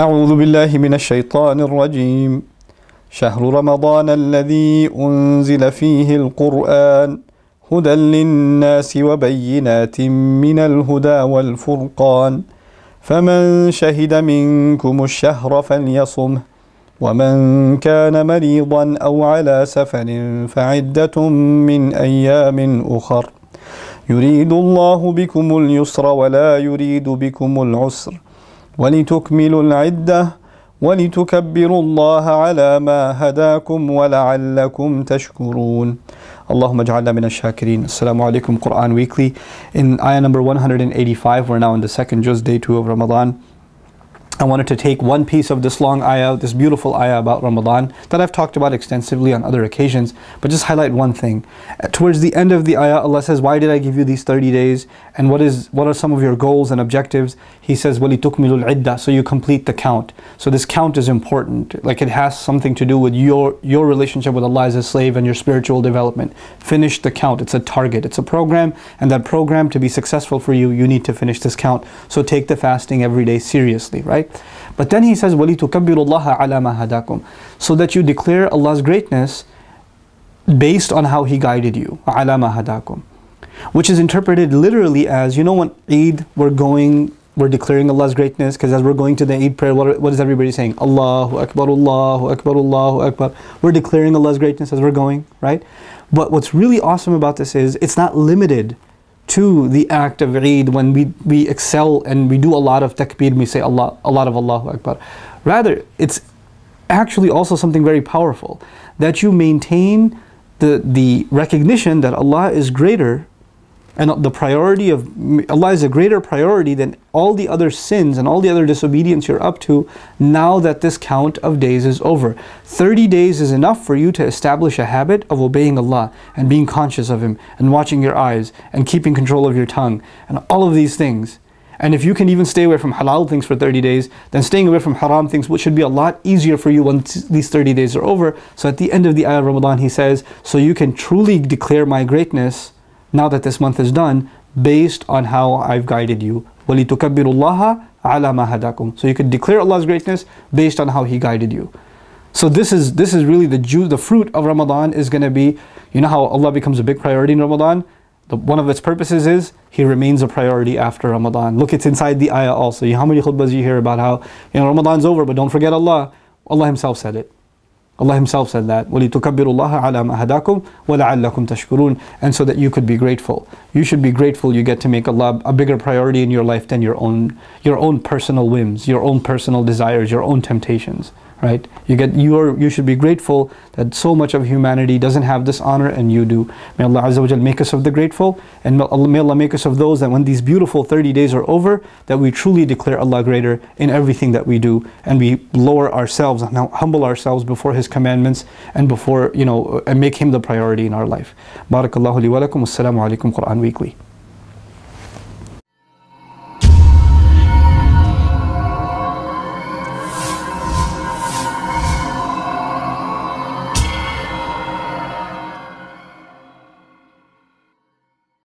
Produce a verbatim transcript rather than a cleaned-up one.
أعوذ بالله من الشيطان الرجيم شهر رمضان الذي أنزل فيه القرآن هدى للناس وبينات من الهدى والفرقان فمن شهد منكم الشهر فليصمه ومن كان مريضا أو على سفر فعدة من أيام أخر يريد الله بكم اليسر ولا يريد بكم العسر ولتكملوا العدة ولتكبروا الله على ما هداكم ولعلكم تشكرون. Allahumma ja'alna min ash-shakirin. Assalamu alaikum. Quran Weekly. In ayah number one hundred eighty-five, we're now in the second juz, day two of Ramadan. I wanted to take one piece of this long ayah, this beautiful ayah about Ramadan that I've talked about extensively on other occasions, but just highlight one thing. Towards the end of the ayah, Allah says, why did I give you these thirty days? And what is what are some of your goals and objectives? He says, وَلِتُكْمِلُوا الْعِدَّةِ, so you complete the count. So this count is important. Like, it has something to do with your, your relationship with Allah as a slave and your spiritual development. Finish the count. It's a target. It's a program. And that program, to be successful for you, you need to finish this count. So take the fasting every day seriously, right? But then he says, وَلِتُكَبِّرُوا اللَّهَ عَلَى مَا هَدَاكُمْ, so that you declare Allah's greatness based on how He guided you. عَلَى مَا هَدَاكُمْ, which is interpreted literally as, you know, when Eid, we're going, we're declaring Allah's greatness, because as we're going to the Eid prayer, what, what is everybody saying? Allahu Akbar, Allahu Akbar, Allahu Akbar. We're declaring Allah's greatness as we're going, right? But what's really awesome about this is, it's not limited to the act of Eid when we, we excel and we do a lot of takbir and we say Allah, a lot of Allahu Akbar. Rather, it's actually also something very powerful, that you maintain the, the recognition that Allah is greater, and the priority of Allah is a greater priority than all the other sins and all the other disobedience you're up to now that this count of days is over. thirty days is enough for you to establish a habit of obeying Allah and being conscious of Him and watching your eyes and keeping control of your tongue and all of these things. And if you can even stay away from halal things for thirty days, then staying away from haram things which should be a lot easier for you once these thirty days are over. So at the end of the ayah of Ramadan, he says, so you can truly declare my greatness now that this month is done, based on how I've guided you. وَلِتُكَبِّرُوا اللَّهَ عَلَى مَا هَدَاكُمْ, so you could declare Allah's greatness based on how He guided you. So this is this is really the ju the fruit of Ramadan is going to be, you know how Allah becomes a big priority in Ramadan? The, one of its purposes is He remains a priority after Ramadan. Look, it's inside the ayah also. How many khutbahs you hear about how, you know, Ramadan's over, but don't forget Allah. Allah Himself said it. Allah Himself said that, وَلِتُكَبِّرُوا اللَّهَ عَلَى مَا هَدَاكُمْ وَلَعَلَّكُمْ تَشْكُرُونَ, and so that you could be grateful. You should be grateful you get to make Allah a bigger priority in your life than your own your own personal whims, your own personal desires, your own temptations, right? You get you are you should be grateful that so much of humanity doesn't have this honor and you do. May Allah Azza wa Jal make us of the grateful, and may Allah make us of those that when these beautiful thirty days are over, that we truly declare Allah greater in everything that we do, and we lower ourselves and humble ourselves before His commandments and before, you know, and make Him the priority in our life. Barakallahu li wa lakum. Wassalamu alaikum. Quran Weekly.